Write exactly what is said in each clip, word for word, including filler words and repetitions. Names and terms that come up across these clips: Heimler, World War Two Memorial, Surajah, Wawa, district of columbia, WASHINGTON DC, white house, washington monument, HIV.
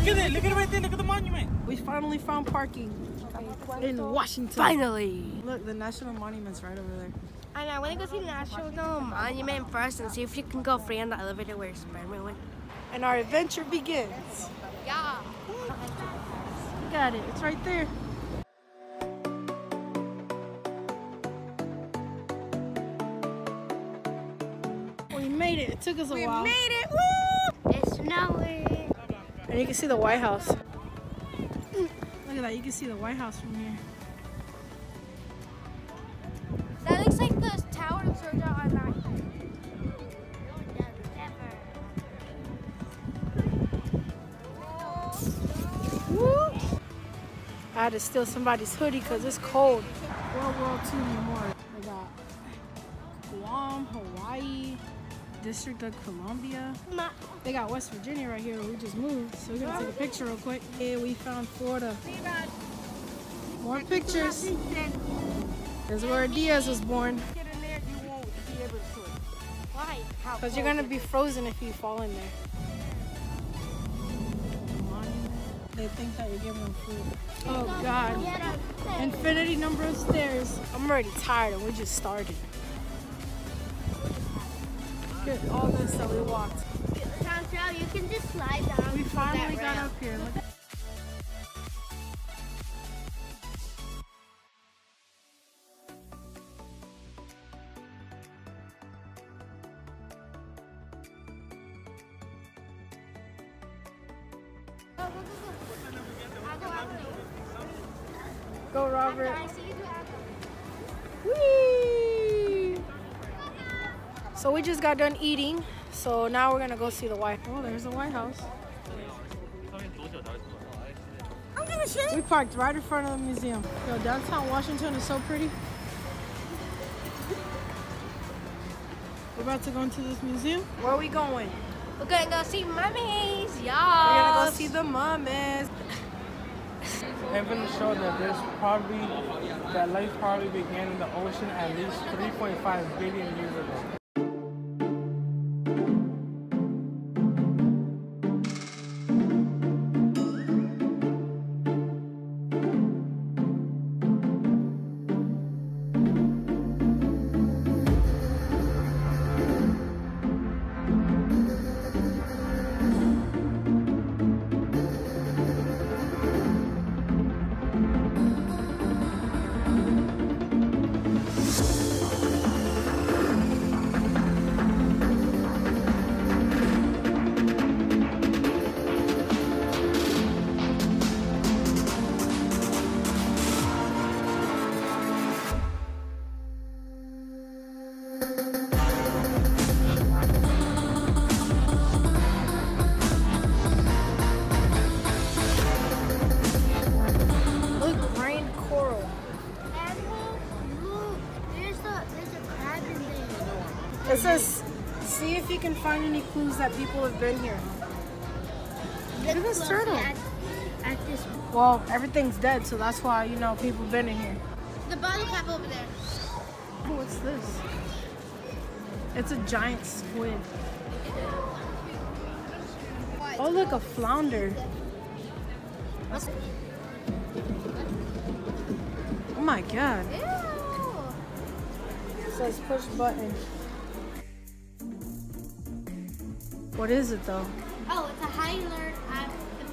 Look at it. Look at it right there. Look at the monument. We finally found parking in Washington. Finally. Look, the National Monument's right over there. And I want to go see the National Monument first and see if you can go free on the elevator where Spider-Man went. And our adventure begins. Yeah. Look at it. It's right there. We made it. It took us a we while. We made it. Woo! It's snowing. And you can see the White House. Look at that. You can see the White House from here. That looks like the tower in Surajah on that. I had to steal somebody's hoodie because it's cold. World War Two Memorial. We got Guam, Hawaii, District of Columbia. They got West Virginia right here. We just moved, so we're gonna take a picture real quick. Yeah, we found Florida. More pictures. This is where Diaz was born. Because you're gonna be frozen if you fall in there. They think that you're giving them food. Oh God. Infinity number of stairs. I'm already tired and we just started. Look at all this that we walked. You can just slide down. We finally got up here. Go, Robert. Whee! So we just got done eating. So now we're gonna go see the White House. Oh, there's the White House. I'm gonna shoot. We parked right in front of the museum. Yo, downtown Washington is so pretty. We're about to go into this museum. Where are we going? We're gonna go see mummies, y'all. We're gonna go see the mummies. Evidence show that this probably that life probably began in the ocean at least three point five billion years ago. It says, see if you can find any clues that people have been here. Look at this turtle. At, at this one. Well, everything's dead, so that's why, you know, people have been in here. The bottle cap over there. Oh, what's this? It's a giant squid. Oh, look, a flounder. Oh my God. Ew. It says push button. What is it though? Oh, it's a Heimler.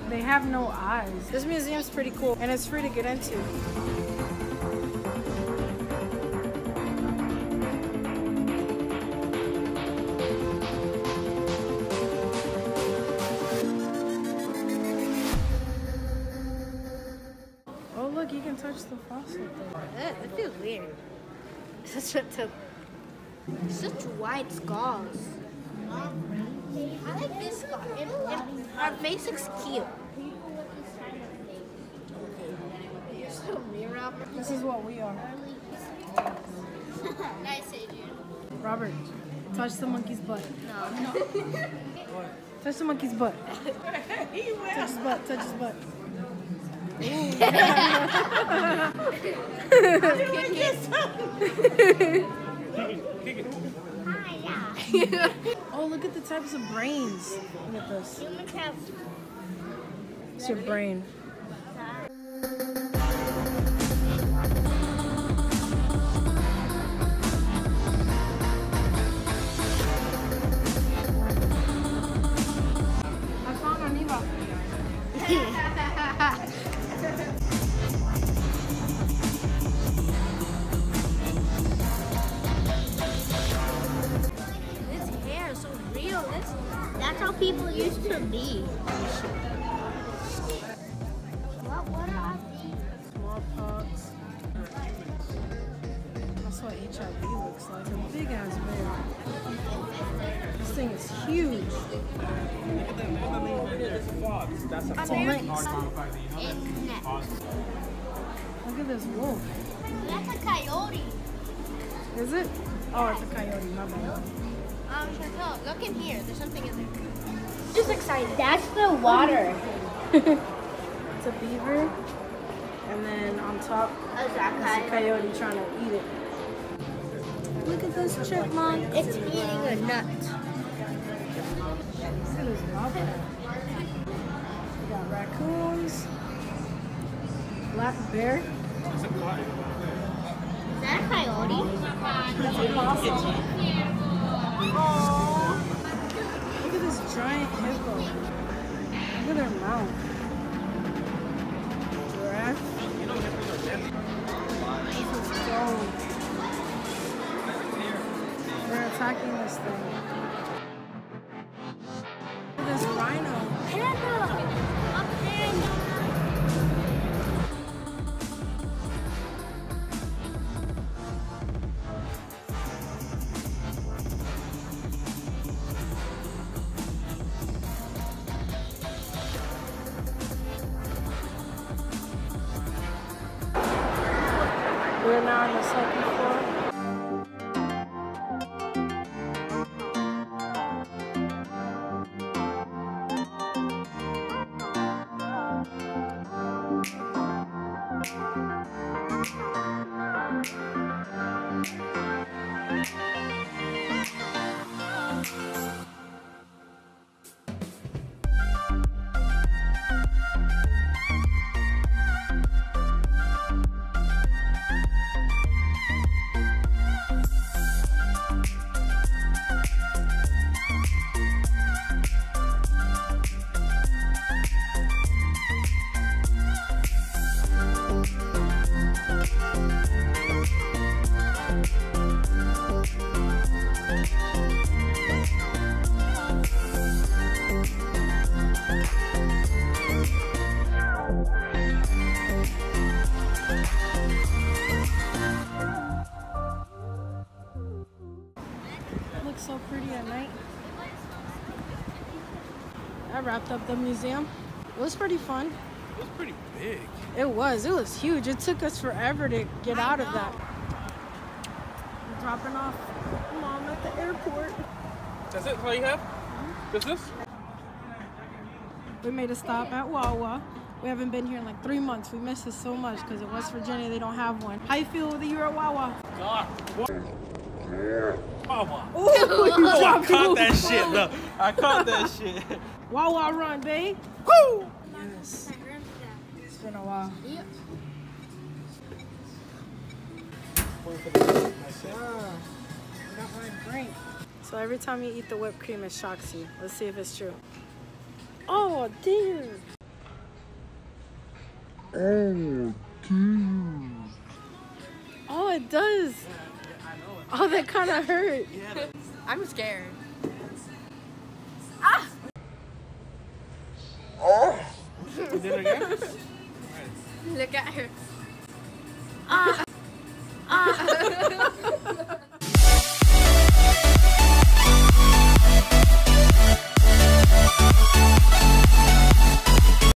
They have no eyes. This museum's pretty cool and it's free to get into. Oh look, you can touch the fossil. That, that feels weird. Such a, such wide skulls. I like this guy. It, it, our face looks cute. This is what we are. Nice, Adrian. Robert, touch the monkey's butt. No, no. Touch the monkey's butt. He will. Touch his butt. Touch his butt. Oh, look at the types of brains. Look at this. It's your brain. That's how people used to be. What, what are these? Smallpox. That's what H I V looks like. A big ass bear. This thing is huge. That's a Look at this wolf. That's a coyote. Is it? Oh, it's a coyote. My bad. Um, Chantel, look in here. There's something in there. I'm just excited. That's the water. It's a beaver. And then on top, is a coyote trying to eat it. Look at this chipmunk. It's eating a nut. We got raccoons. Black bear. Is that a coyote? That's a possum. Oh, look at this giant hippo. Look at their mouth. Giraffe. This is gold. They're attacking this thing. Look at this rhino. We're now on the second floor. So pretty at night. I wrapped up the museum. It was pretty fun. It was pretty big. It was. It was huge. It took us forever to get out of that. I'm dropping off Mom at the airport. That's it? That's all you have? That's this? We made a stop at Wawa. We haven't been here in like three months. We miss it so much because in West Virginia they don't have one. How you feel that you were at Wawa? God. Wawa. Ooh, oh, I caught that shit, look. I caught that shit. Wawa run, babe. Woo! Yes. It's been a while. Yep. Wow. I got my drink. So every time you eat the whipped cream, it shocks you. Let's see if it's true. Oh, dear. Oh, dear. Oh, it does. Oh, that kind of hurt. Yeah. I'm scared. Ah! Oh! Is it again? Look at her. Ah! Ah!